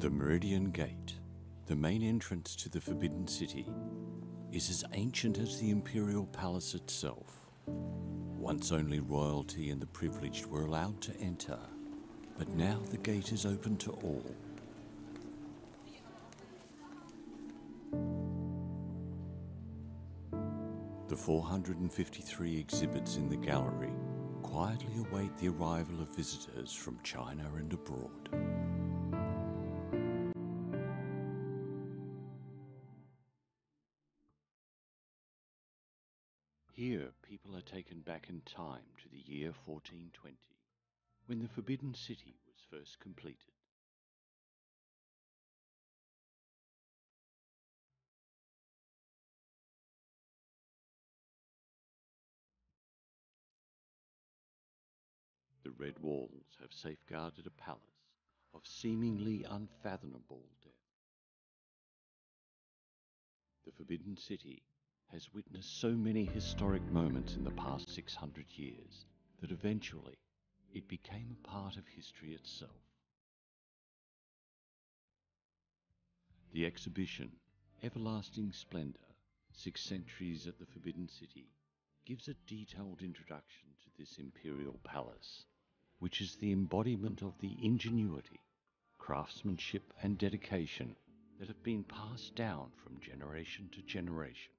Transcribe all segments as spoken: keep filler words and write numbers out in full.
The Meridian Gate, the main entrance to the Forbidden City, is as ancient as the Imperial Palace itself. Once only royalty and the privileged were allowed to enter, but now the gate is open to all. The four hundred fifty-three exhibits in the gallery quietly await the arrival of visitors from China and abroad. Here, people are taken back in time to the year fourteen twenty, when the Forbidden City was first completed. The red walls have safeguarded a palace of seemingly unfathomable depth. The Forbidden City has witnessed so many historic moments in the past six hundred years that eventually it became a part of history itself. The exhibition, Everlasting Splendor, Six Centuries at the Forbidden City, gives a detailed introduction to this imperial palace, which is the embodiment of the ingenuity, craftsmanship and dedication that have been passed down from generation to generation.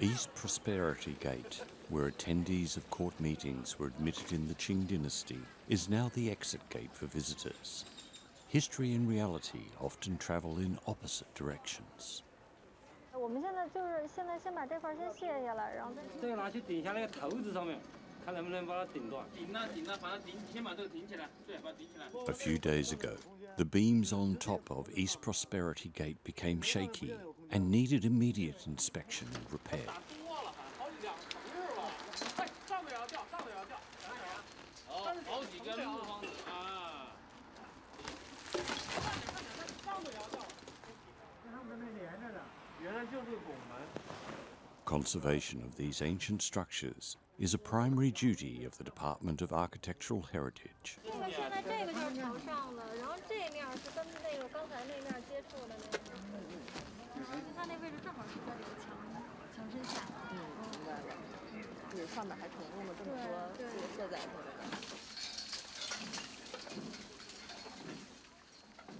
East Prosperity Gate, where attendees of court meetings were admitted in the Qing dynasty, is now the exit gate for visitors. History and reality often travel in opposite directions. A few days ago, the beams on top of East Prosperity Gate became shaky and needed immediate inspection and repair. Conservation of these ancient structures is a primary duty of the Department of Architectural Heritage.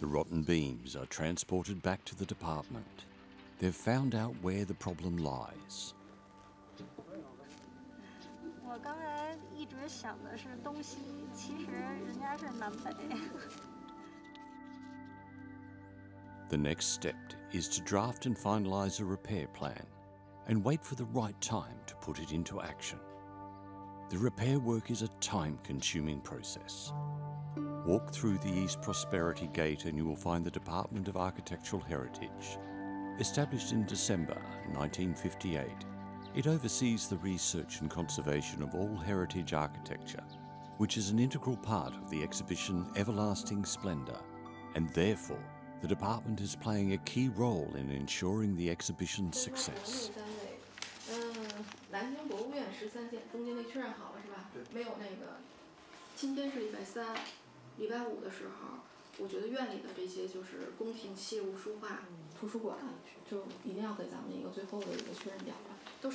The rotten beams are transported back to the department. They've found out where the problem lies. The next step is to draft and finalize a repair plan and wait for the right time to put it into action. The repair work is a time-consuming process. Walk through the East Prosperity Gate and you will find the Department of Architectural Heritage. Established in December nineteen fifty-eight, it oversees the research and conservation of all heritage architecture, which is an integral part of the exhibition Everlasting Splendor, and therefore the department is playing a key role in ensuring the exhibition's success. The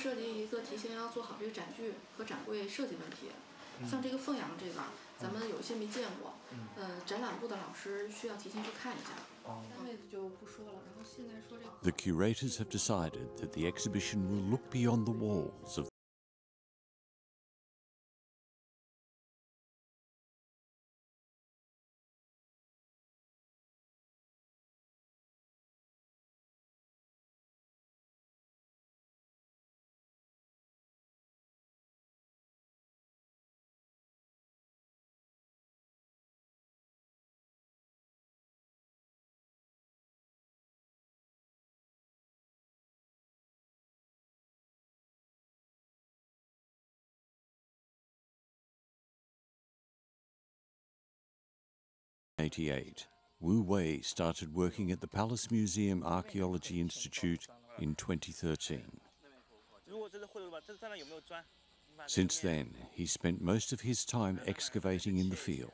curators have decided that the exhibition will look beyond the walls of eighty-eight, Wu Wei started working at the Palace Museum Archaeology Institute in twenty thirteen. Since then, he spent most of his time excavating in the field.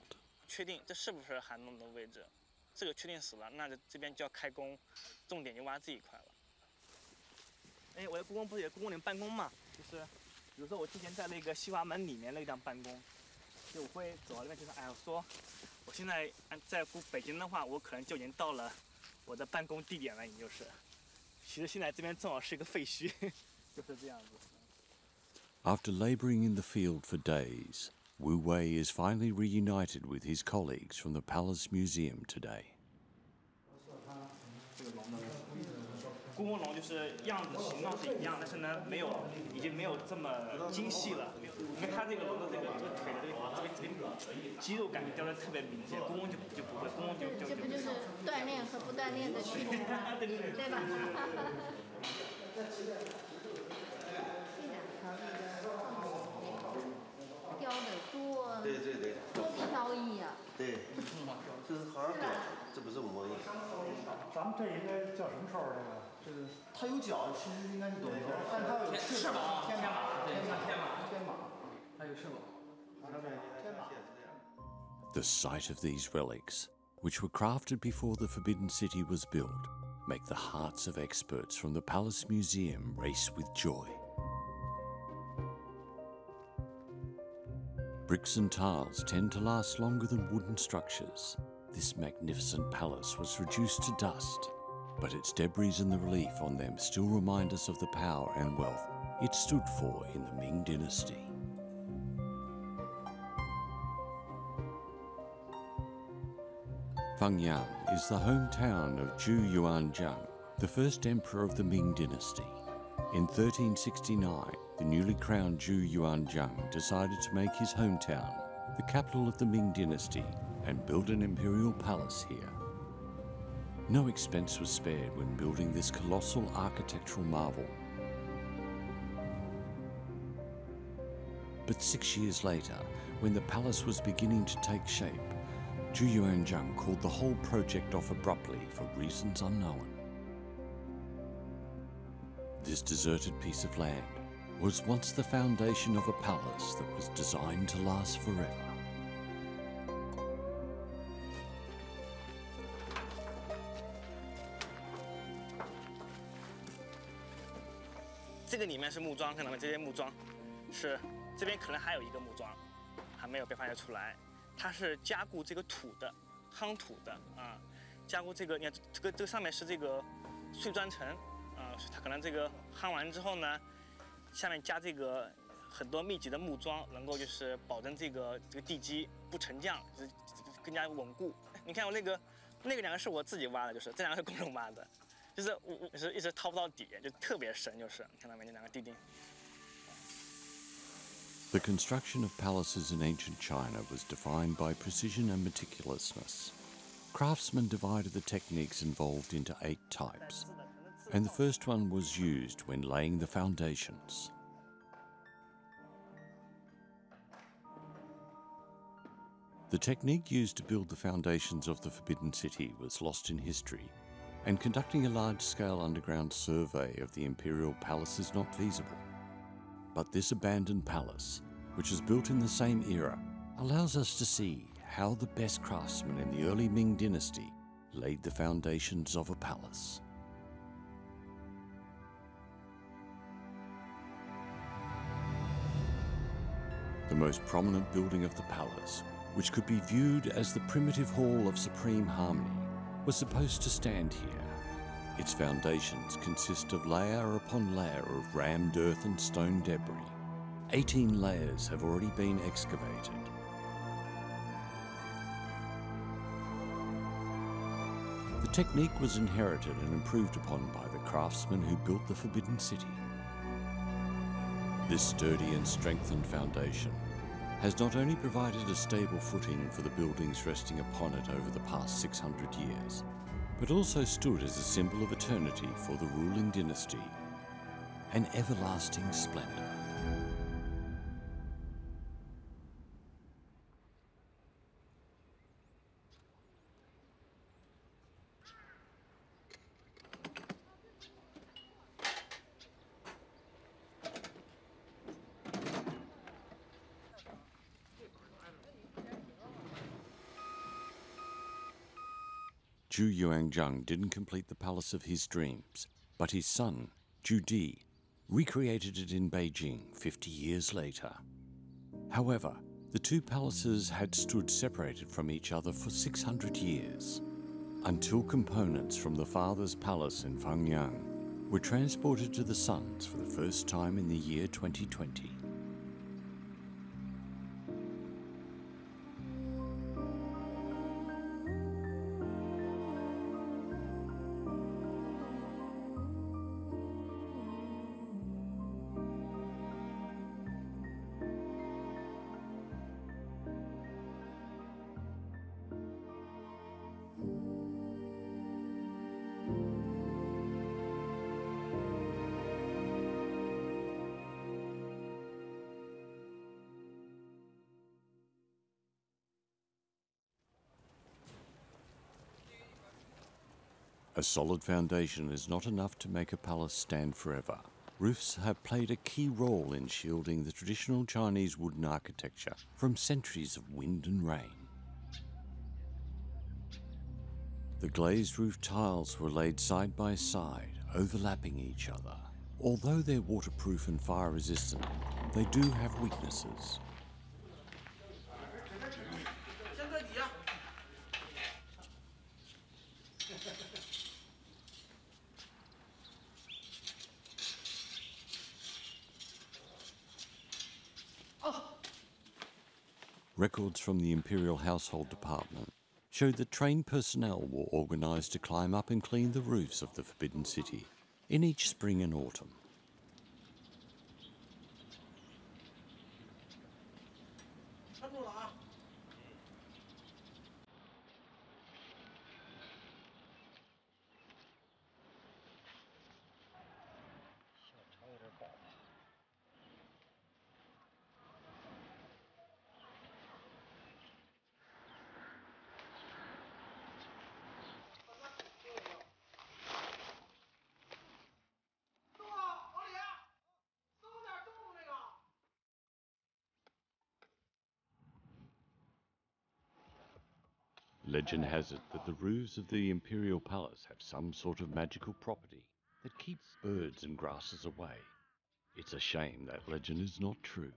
After laboring in the field for days, Wu Wei is finally reunited with his colleagues from the Palace Museum today. The sight of these relics, which were crafted before the Forbidden City was built, make the hearts of experts from the Palace Museum race with joy. Bricks and tiles tend to last longer than wooden structures. This magnificent palace was reduced to dust, but its debris and the relief on them still remind us of the power and wealth it stood for in the Ming Dynasty. Fengyang is the hometown of Zhu Yuanzhang, the first emperor of the Ming Dynasty. In thirteen sixty-nine, the newly crowned Zhu Yuanzhang decided to make his hometown the capital of the Ming Dynasty and build an imperial palace here. No expense was spared when building this colossal architectural marvel. But six years later, when the palace was beginning to take shape, Zhu Yuanzhang called the whole project off abruptly for reasons unknown. This deserted piece of land was once the foundation of a palace that was designed to last forever. The construction of palaces in ancient China was defined by precision and meticulousness. Craftsmen divided the techniques involved into eight types, and the first one was used when laying the foundations. The technique used to build the foundations of the Forbidden City was lost in history, and conducting a large-scale underground survey of the imperial palace is not feasible. But this abandoned palace, which was built in the same era, allows us to see how the best craftsmen in the early Ming Dynasty laid the foundations of a palace. The most prominent building of the palace, which could be viewed as the primitive Hall of Supreme Harmony, was supposed to stand here. Its foundations consist of layer upon layer of rammed earth and stone debris. eighteen layers have already been excavated. The technique was inherited and improved upon by the craftsmen who built the Forbidden City. This sturdy and strengthened foundation has not only provided a stable footing for the buildings resting upon it over the past six hundred years, but also stood as a symbol of eternity for the ruling dynasty, an everlasting splendor. Zhu Yuanzhang didn't complete the palace of his dreams, but his son, Zhu Di, recreated it in Beijing fifty years later. However, the two palaces had stood separated from each other for six hundred years, until components from the father's palace in Fengyang were transported to the son's for the first time in the year twenty twenty. A solid foundation is not enough to make a palace stand forever. Roofs have played a key role in shielding the traditional Chinese wooden architecture from centuries of wind and rain. The glazed roof tiles were laid side by side, overlapping each other. Although they're waterproof and fire resistant, they do have weaknesses. Records from the Imperial Household Department showed that trained personnel were organised to climb up and clean the roofs of the Forbidden City in each spring and autumn. Legend has it that the roofs of the Imperial Palace have some sort of magical property that keeps birds and grasses away. It's a shame that legend is not true.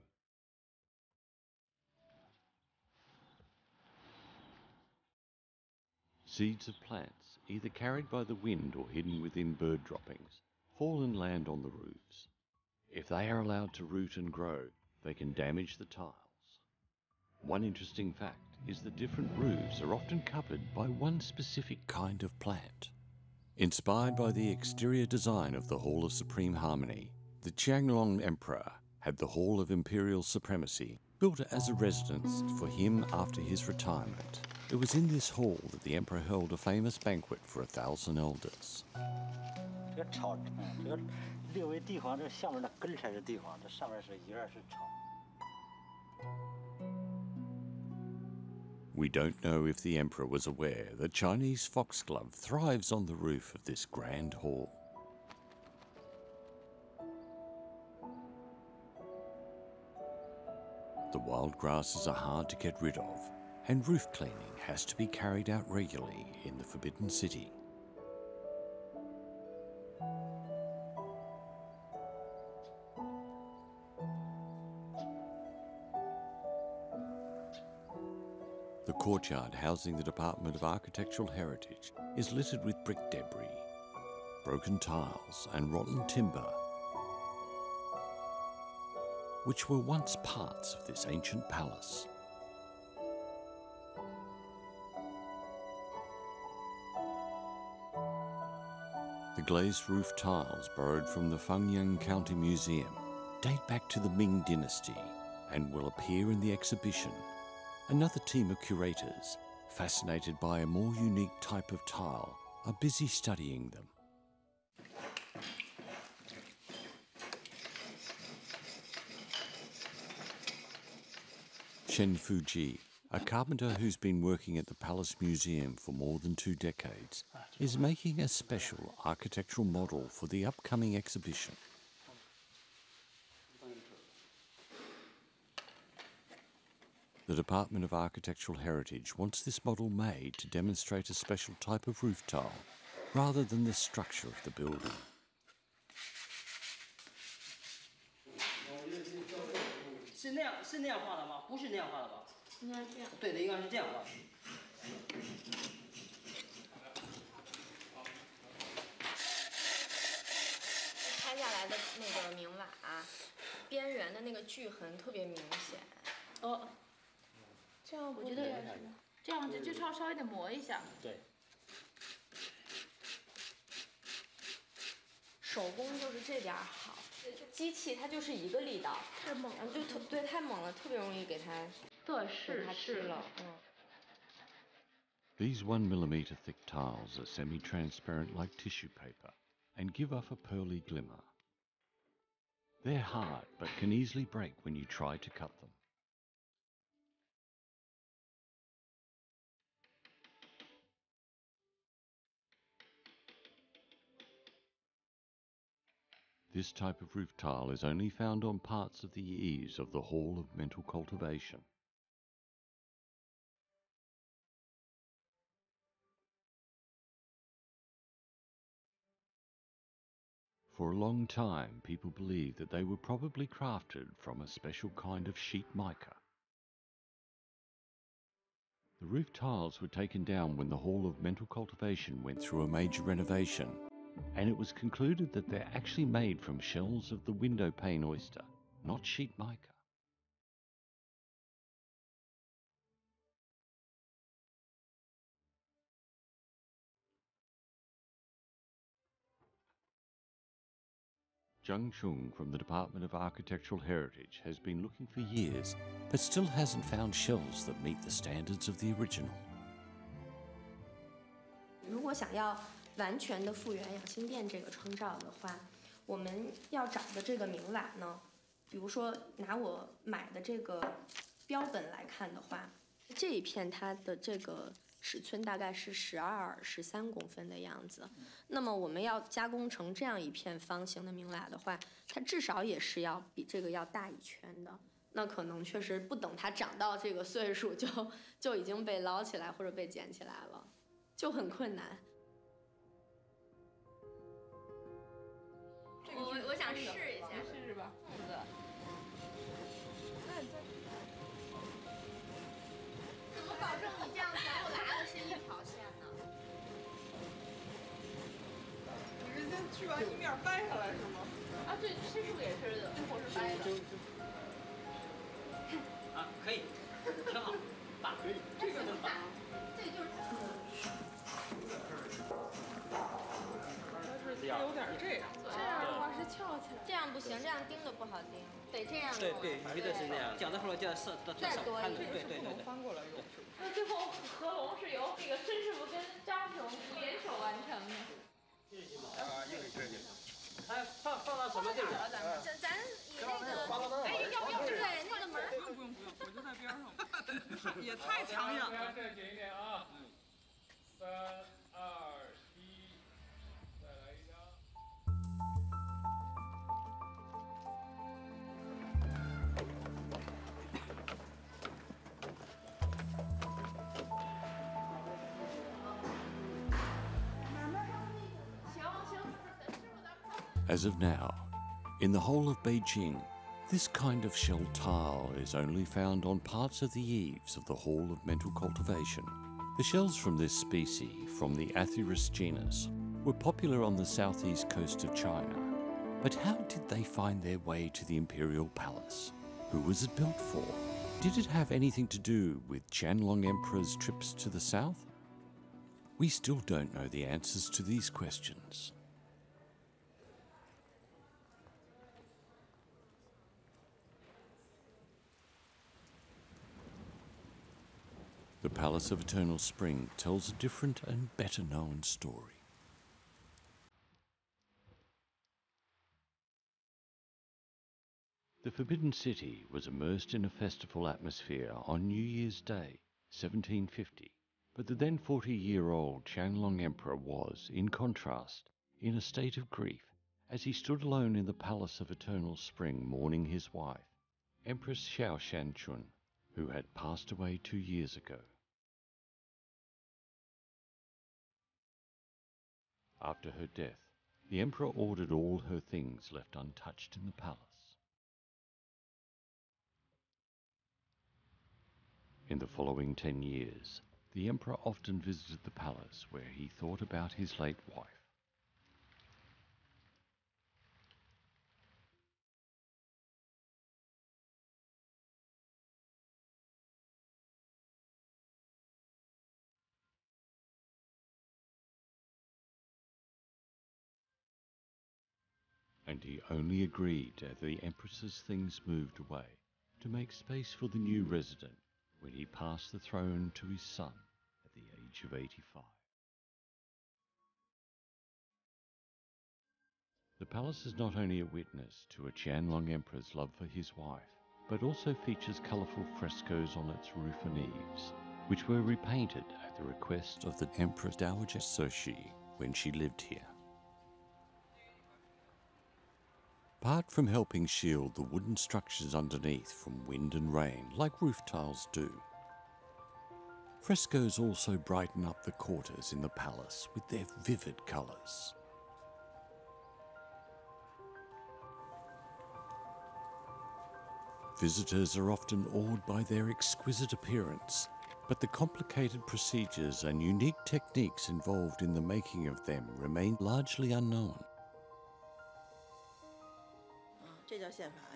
Seeds of plants, either carried by the wind or hidden within bird droppings, fall and land on the roofs. If they are allowed to root and grow, they can damage the tiles. One interesting fact is that different roofs are often covered by one specific kind of plant. Inspired by the exterior design of the Hall of Supreme Harmony, the Qianlong Emperor had the Hall of Imperial Supremacy built as a residence for him after his retirement. It was in this hall that the Emperor held a famous banquet for a thousand elders. We don't know if the Emperor was aware that Chinese foxglove thrives on the roof of this grand hall. The wild grasses are hard to get rid of, and roof cleaning has to be carried out regularly in the Forbidden City. The courtyard housing the Department of Architectural Heritage is littered with brick debris, broken tiles and rotten timber, which were once parts of this ancient palace. The glazed roof tiles borrowed from the Fengyang County Museum date back to the Ming Dynasty and will appear in the exhibition. Another team of curators, fascinated by a more unique type of tile, are busy studying them. Chen Fuji, a carpenter who's been working at the Palace Museum for more than two decades, is making a special architectural model for the upcoming exhibition. The Department of Architectural Heritage wants this model made to demonstrate a special type of roof tile, rather than the structure of the building. Oh. 这样我觉得这样就稍稍微的磨一下。对。手工就是这点好，机器它就是一个力道，太猛了，就对太猛了，特别容易给它对是是了。嗯。These one millimeter thick tiles are semi-transparent like tissue paper and give off a pearly glimmer. They're hard but can easily break when you try to cut them. This type of roof tile is only found on parts of the eaves of the Hall of Mental Cultivation. For a long time, people believed that they were probably crafted from a special kind of sheet mica. The roof tiles were taken down when the Hall of Mental Cultivation went through a major renovation, and it was concluded that they're actually made from shells of the window pane oyster, not sheet mica. Zhang Chung from the Department of Architectural Heritage has been looking for years, but still hasn't found shells that meet the standards of the original. 如果想要 完全的复原养心殿这个称照的话，我们要找的这个明瓦呢，比如说拿我买的这个标本来看的话，这一片它的这个尺寸大概是十二、十三公分的样子。那么我们要加工成这样一片方形的明瓦的话，它至少也是要比这个要大一圈的。那可能确实不等它长到这个岁数就就已经被捞起来或者被捡起来了，就很困难。 我我想试一下，试试吧，是不是？怎么保证你这样全部拉的是一条线呢？你是先去完一面掰下来是吗？啊，对，这树也是的，最后是掰的。啊，可以，挺好，把可以，这个能把，这就是它。有点这样。 翘起来，这样不行，这样钉的不好钉，得这样。对，必须得是这样。讲的时候就要设，再多一点，对对对对。翻过来用。那最后合龙是由这个申师傅跟张师傅联手完成的。啊，硬是硬。哎，放放到什么地方？咱咱以那个，哎，要不要在那个门？不用不用不用，我就在边上。也太强硬了。再紧一点啊！三二。 As of now, in the whole of Beijing, this kind of shell tile is only found on parts of the eaves of the Hall of Mental Cultivation. The shells from this species, from the Athurus genus, were popular on the southeast coast of China. But how did they find their way to the Imperial Palace? Who was it built for? Did it have anything to do with Qianlong Emperor's trips to the south? We still don't know the answers to these questions. The Palace of Eternal Spring tells a different and better known story. The Forbidden City was immersed in a festival atmosphere on New Year's Day, seventeen fifty, but the then forty-year-old Qianlong Emperor was, in contrast, in a state of grief as he stood alone in the Palace of Eternal Spring mourning his wife, Empress Xiaoshanchun, who had passed away two years ago. After her death, the Emperor ordered all her things left untouched in the palace. In the following ten years, the Emperor often visited the palace where he thought about his late wife. And he only agreed to have the Empress's things moved away to make space for the new resident when he passed the throne to his son at the age of eighty-five. The palace is not only a witness to a Qianlong Emperor's love for his wife, but also features colourful frescoes on its roof and eaves, which were repainted at the request of the Empress Dowager Soshi when she lived here. Apart from helping shield the wooden structures underneath from wind and rain, like roof tiles do, frescoes also brighten up the quarters in the palace with their vivid colours. Visitors are often awed by their exquisite appearance, but the complicated procedures and unique techniques involved in the making of them remain largely unknown.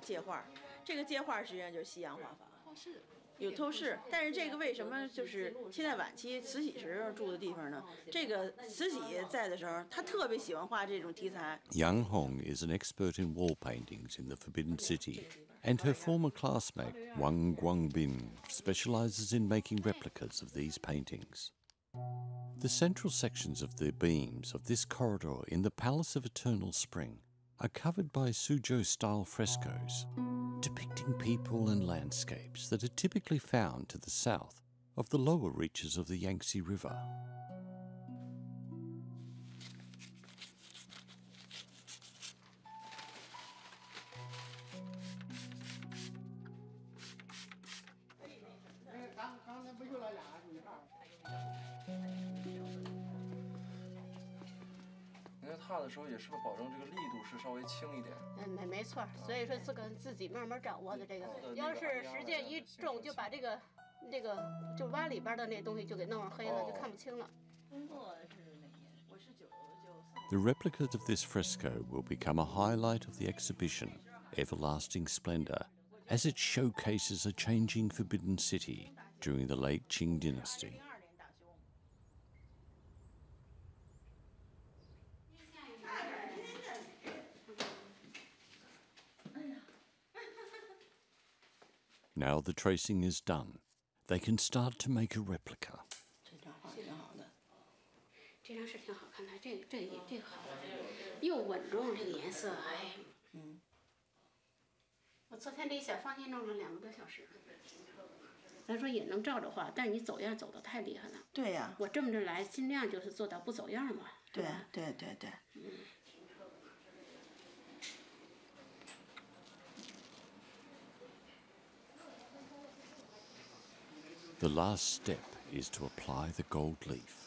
Yang Hong is an expert in wall paintings in the Forbidden City, and her former classmate Wang Guangbin specializes in making replicas of these paintings. The central sections of the beams of this corridor in the Palace of Eternal Spring are covered by Suzhou-style frescoes, depicting people and landscapes that are typically found to the south of the lower reaches of the Yangtze River. The replicas of this fresco will become a highlight of the exhibition, Everlasting Splendor, as it showcases a changing Forbidden City during the late Qing dynasty. Now the tracing is done, they can start to make a replica. The last step is to apply the gold leaf.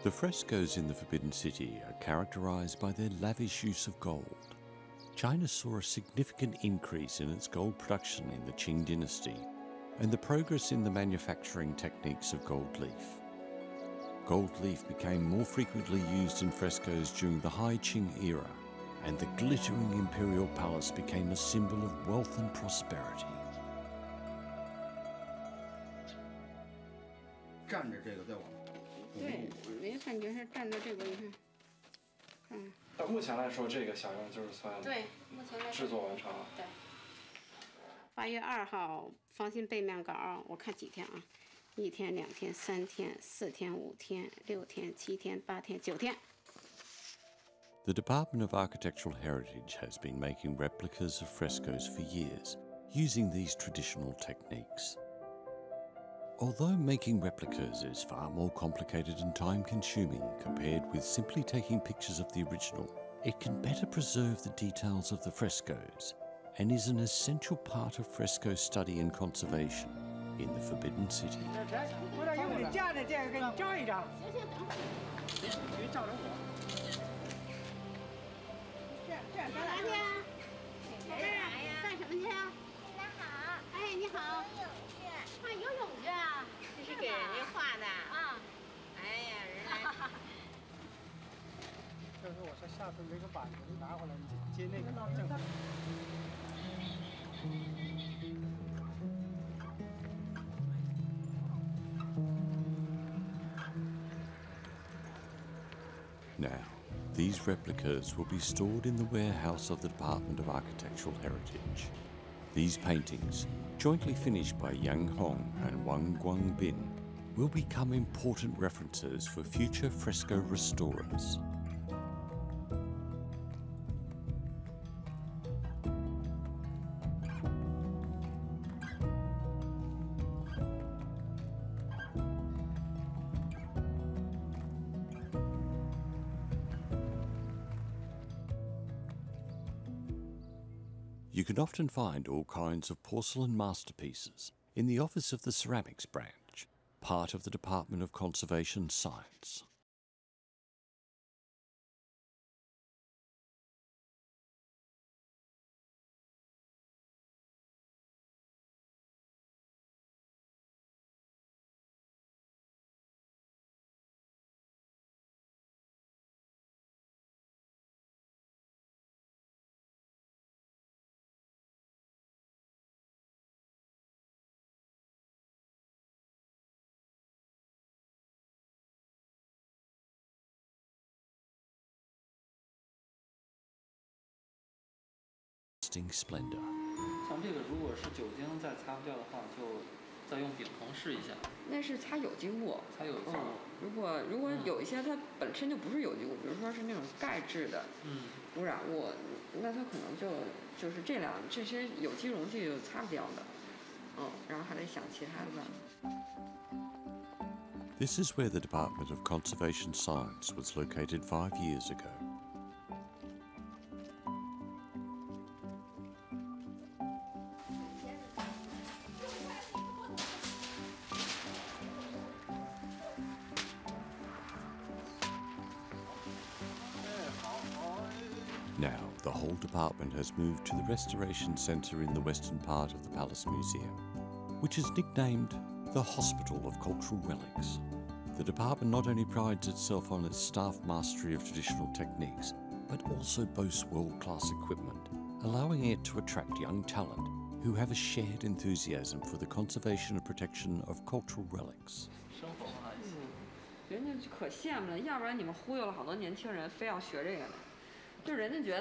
The frescoes in the Forbidden City are characterized by their lavish use of gold. China saw a significant increase in its gold production in the Qing dynasty and the progress in the manufacturing techniques of gold leaf. Gold leaf became more frequently used in frescoes during the High Qing era, and the glittering imperial palace became a symbol of wealth and prosperity. 八月二号房型背面稿，我看几天啊？一天、两天、三天、四天、五天、六天、七天、八天、九天。 The Department of Architectural Heritage has been making replicas of frescoes for years, using these traditional techniques. Although making replicas is far more complicated and time-consuming compared with simply taking pictures of the original, it can better preserve the details of the frescoes and is an essential part of fresco study and conservation in the Forbidden City. Now, these replicas will be stored in the warehouse of the Department of Architectural Heritage. These paintings, jointly finished by Yang Hong and Wang Guangbin, will become important references for future fresco restorers. You can often find all kinds of porcelain masterpieces in the Office of the Ceramics Branch, part of the Department of Conservation Science. Splendor. This is where the Department of Conservation Science was located five years ago. Now, the whole department has moved to the Restoration Centre in the western part of the Palace Museum, which is nicknamed the Hospital of Cultural Relics. The department not only prides itself on its staff mastery of traditional techniques, but also boasts world-class equipment, allowing it to attract young talent who have a shared enthusiasm for the conservation and protection of cultural relics. These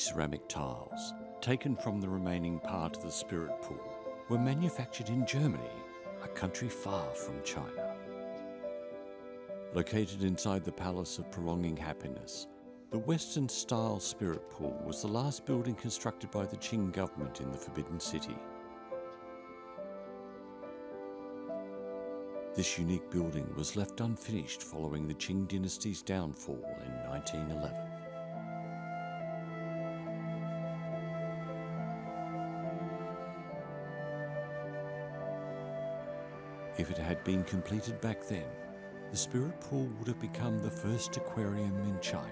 ceramic tiles, taken from the remaining part of the Spirit Pool, were manufactured in Germany, a country far from China. Located inside the Palace of Prolonging Happiness, the Western-style Spirit Pool was the last building constructed by the Qing government in the Forbidden City. This unique building was left unfinished following the Qing dynasty's downfall in nineteen eleven. If it had been completed back then, the Spirit Pool would have become the first aquarium in China.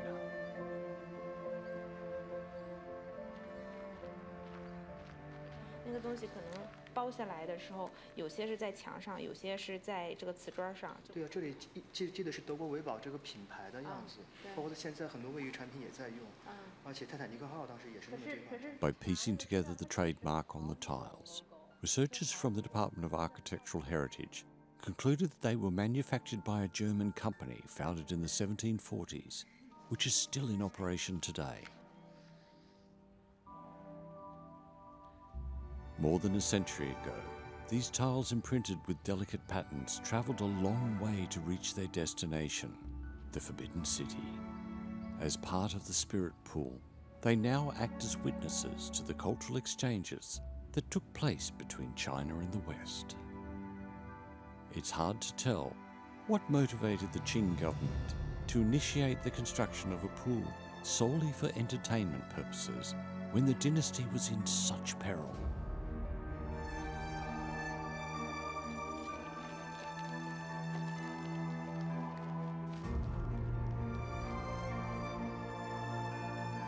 包下来的时候，有些是在墙上，有些是在这个瓷砖上。对啊，这里记记得是德国维宝这个品牌的样子，包括现在很多卫浴产品也在用，而且泰坦尼克号当时也是这么这款。By piecing together the trademark on the tiles, researchers from the Department of Architectural Heritage concluded that they were manufactured by a German company founded in the seventeen forties, which is still in operation today. More than a century ago, these tiles imprinted with delicate patterns travelled a long way to reach their destination, the Forbidden City. As part of the Spirit Pool, they now act as witnesses to the cultural exchanges that took place between China and the West. It's hard to tell what motivated the Qing government to initiate the construction of a pool solely for entertainment purposes when the dynasty was in such peril.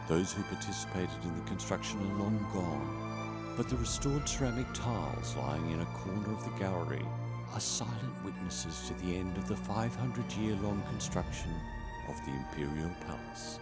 Those who participated in the construction are long gone, but the restored ceramic tiles lying in a corner of the gallery are silent witnesses to the end of the five hundred year long construction of the Imperial Palace.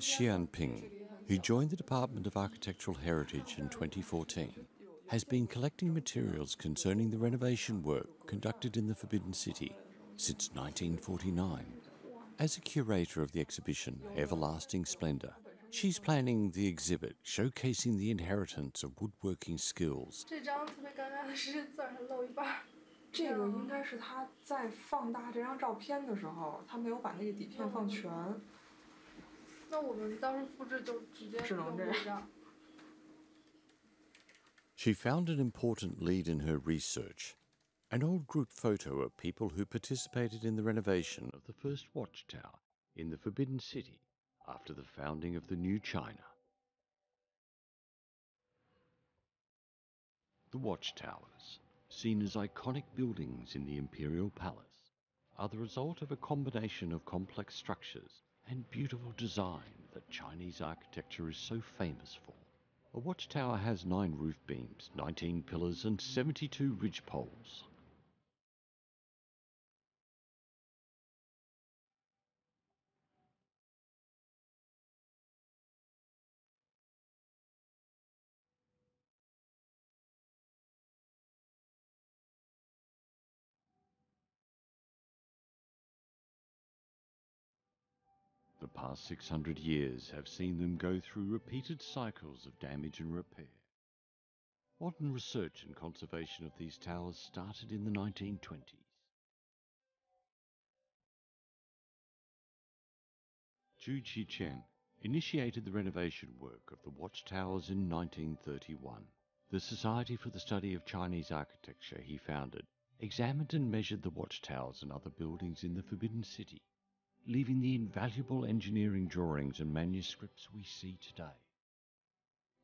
Xian Ping, who joined the Department of Architectural Heritage in twenty fourteen, has been collecting materials concerning the renovation work conducted in the Forbidden City since nineteen forty-nine. As a curator of the exhibition Everlasting Splendor, she's planning the exhibit showcasing the inheritance of woodworking skills. 这个应该是他在放大这张照片的时候，他没有把那个底片放全。那我们当时复制就直接只能这样。She found an important lead in her research, an old group photo of people who participated in the renovation of the first watchtower in the Forbidden City after the founding of the new China. The watchtowers, seen as iconic buildings in the Imperial Palace, are the result of a combination of complex structures and beautiful design that Chinese architecture is so famous for. A watchtower has nine roof beams, nineteen pillars and seventy-two ridge poles. The past six hundred years have seen them go through repeated cycles of damage and repair. Modern research and conservation of these towers started in the nineteen twenties. Zhu Qichen initiated the renovation work of the watchtowers in nineteen thirty-one. The Society for the Study of Chinese Architecture he founded examined and measured the watchtowers and other buildings in the Forbidden City, leaving the invaluable engineering drawings and manuscripts we see today.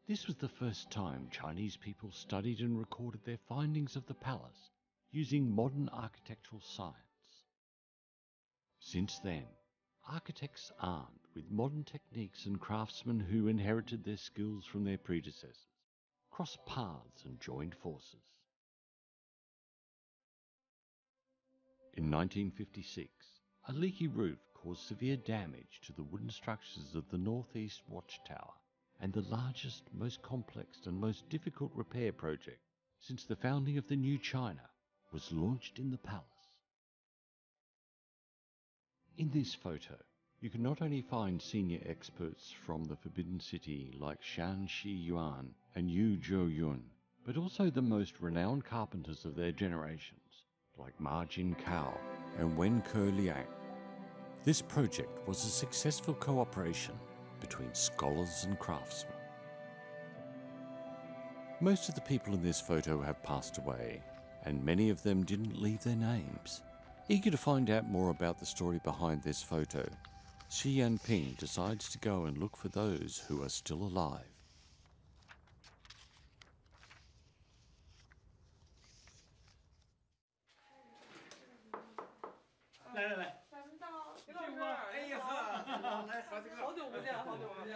This was the first time Chinese people studied and recorded their findings of the palace using modern architectural science. Since then, architects armed with modern techniques and craftsmen who inherited their skills from their predecessors crossed paths and joined forces. In nineteen fifty-six, a leaky roof caused severe damage to the wooden structures of the Northeast Watchtower and the largest, most complex and most difficult repair project since the founding of the new China was launched in the palace. In this photo, you can not only find senior experts from the Forbidden City like Shan Shiyuan and Yu Zhuoyun, but also the most renowned carpenters of their generations like Ma Jin Kao and Wen Ke Liang. This project was a successful cooperation between scholars and craftsmen. Most of the people in this photo have passed away, and many of them didn't leave their names. Eager to find out more about the story behind this photo, Xi Yanping decides to go and look for those who are still alive. Uh, 拆下来以后啊， 您对我们有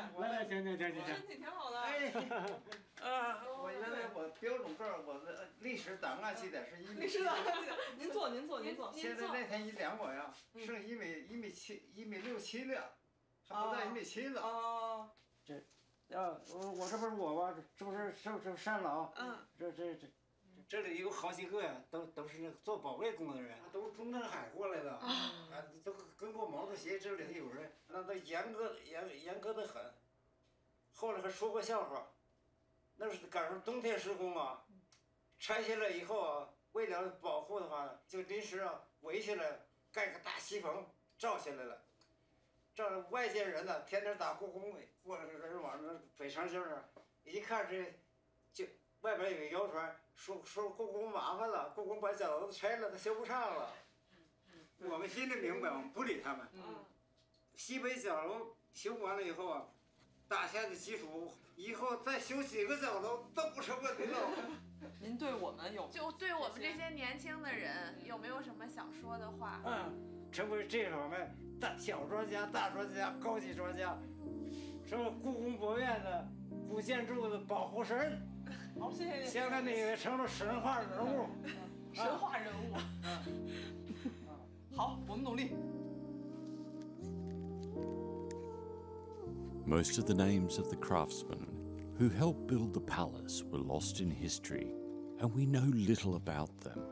Most of the names of the craftsmen who helped build the palace were lost in history, and we know little about them.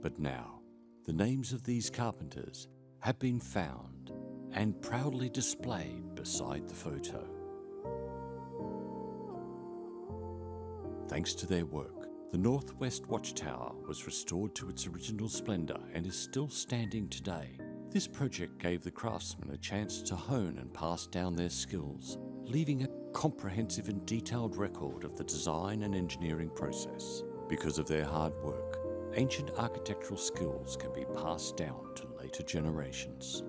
But now, the names of these carpenters have been found and proudly displayed beside the photo. Thanks to their work, the Northwest Watchtower was restored to its original splendor and is still standing today. This project gave the craftsmen a chance to hone and pass down their skills, leaving a comprehensive and detailed record of the design and engineering process. Because of their hard work, ancient architectural skills can be passed down to later generations.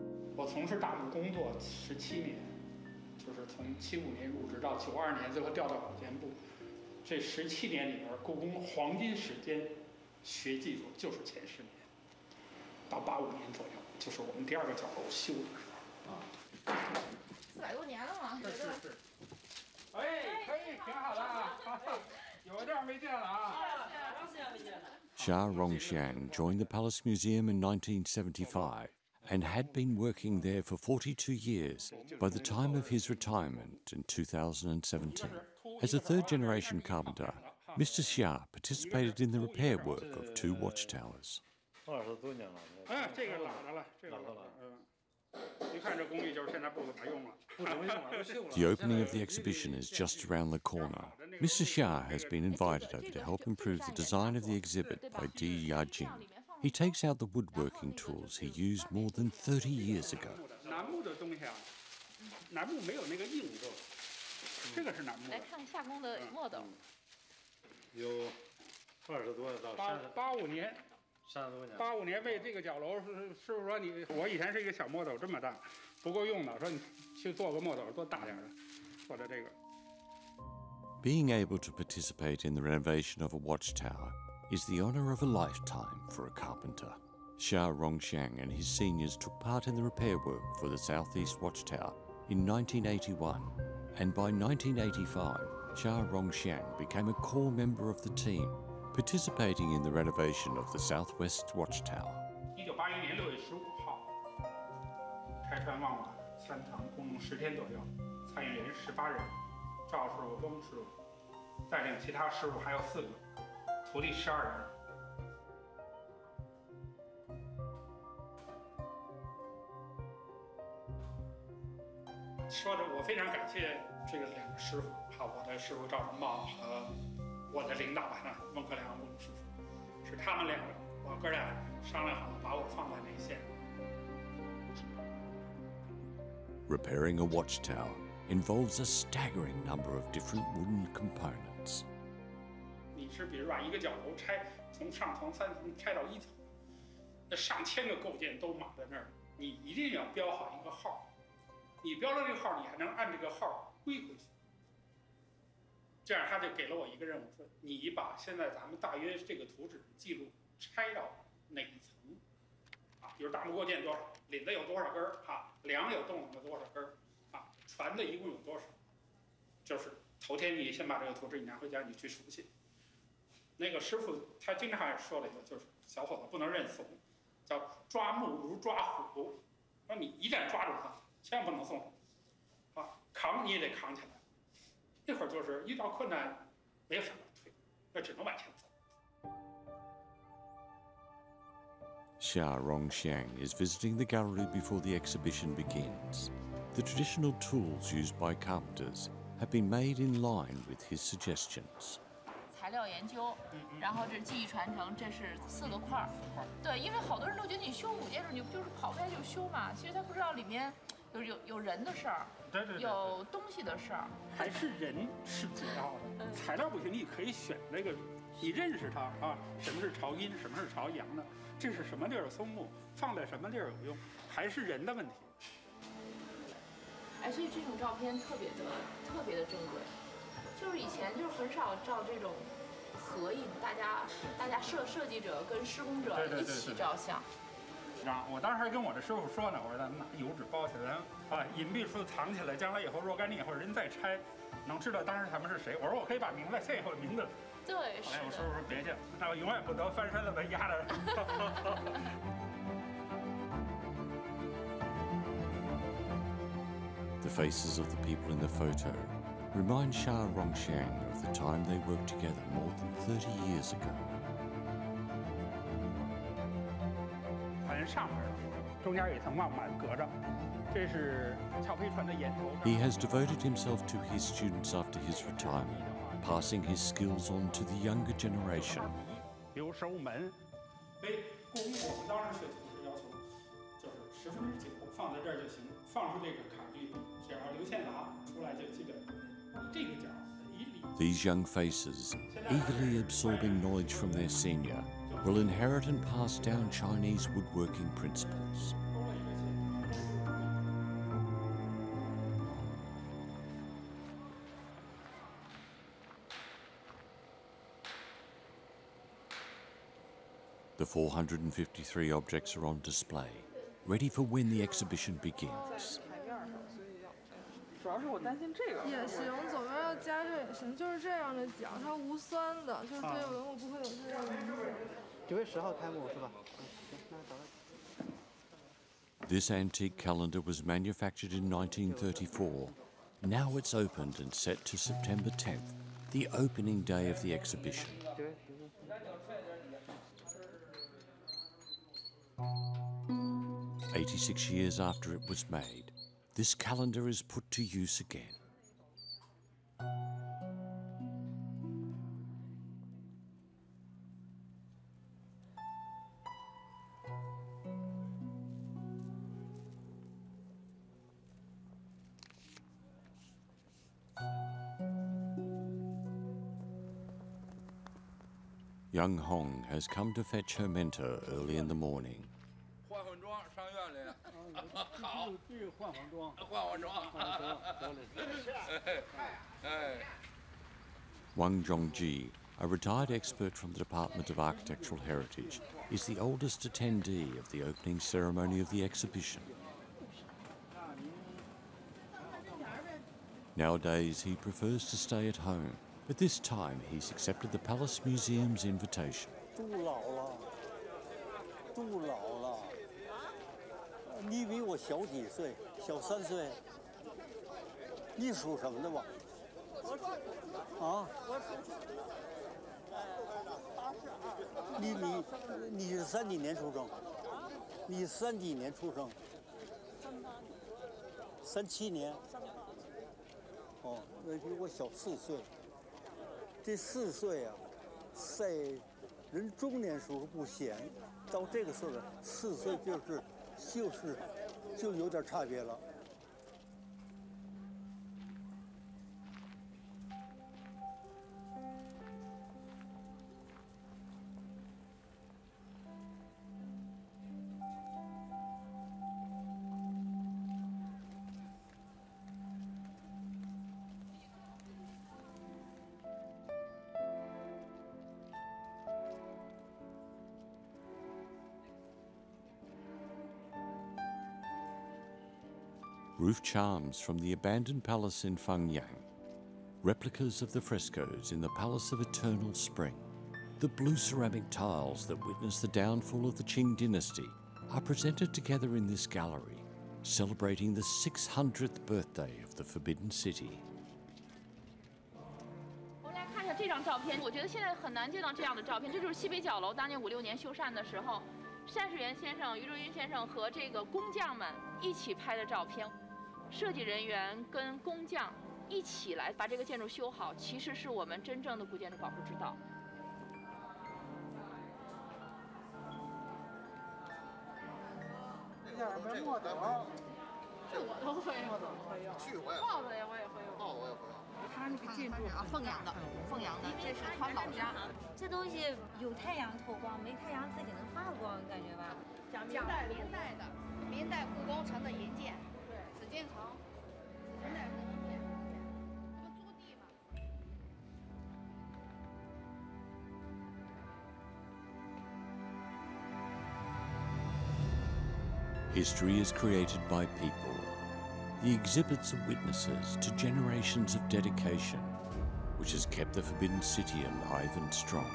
Xia Rongxiang joined the Palace Museum in nineteen seventy-five and had been working there for forty-two years by the time of his retirement in two thousand seventeen. As a third-generation carpenter, Mister Xia participated in the repair work of two watchtowers. The opening of the exhibition is just around the corner. Mister Xia has been invited over to help improve the design of the exhibit by Di Yajing. He takes out the woodworking tools he used more than thirty years ago. Being able to participate in the renovation of a watchtower is the honor of a lifetime for a carpenter. Xia Rongxiang and his seniors took part in the repair work for the Southeast Watchtower in nineteen eighty-one, and by nineteen eighty-five, Xia Rongxiang became a core member of the team, participating in the renovation of the Southwest Watchtower. Repairing a watchtower involves a staggering number of different wooden components. Xia Rongxiang is visiting the gallery before the exhibition begins. The traditional tools used by carpenters have been made in line with his suggestions. The faces of the people in the photo remind Xia Rongxiang of the time they worked together more than thirty years ago. He has devoted himself to his students after his retirement, passing his skills on to the younger generation. These young faces, eagerly absorbing knowledge from their senior, will inherit and pass down Chinese woodworking principles. The four hundred fifty-three objects are on display, ready for when the exhibition begins. This antique calendar was manufactured in nineteen thirty-four. Now it's opened and set to September tenth, the opening day of the exhibition. eighty-six years after it was made, this calendar is put to use again. Yang Hong has come to fetch her mentor early in the morning. Wang Guangbin, a retired expert from the Department of Architectural Heritage, is the oldest attendee of the opening ceremony of the exhibition. Nowadays, he prefers to stay at home, but this time he's accepted the Palace Museum's invitation. roof charms from the abandoned palace in Fengyang, replicas of the frescoes in the Palace of Eternal Spring. The blue ceramic tiles that witnessed the downfall of the Qing dynasty are presented together in this gallery, celebrating the six hundredth birthday of the Forbidden City. History is created by people. The exhibits are witnesses to generations of dedication, which has kept the Forbidden City alive and strong.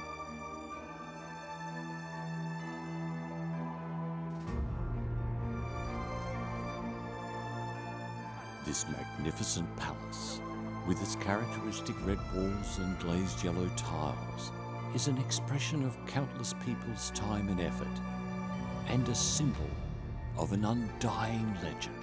This magnificent palace, with its characteristic red walls and glazed yellow tiles, is an expression of countless people's time and effort, and a symbol of an undying legend.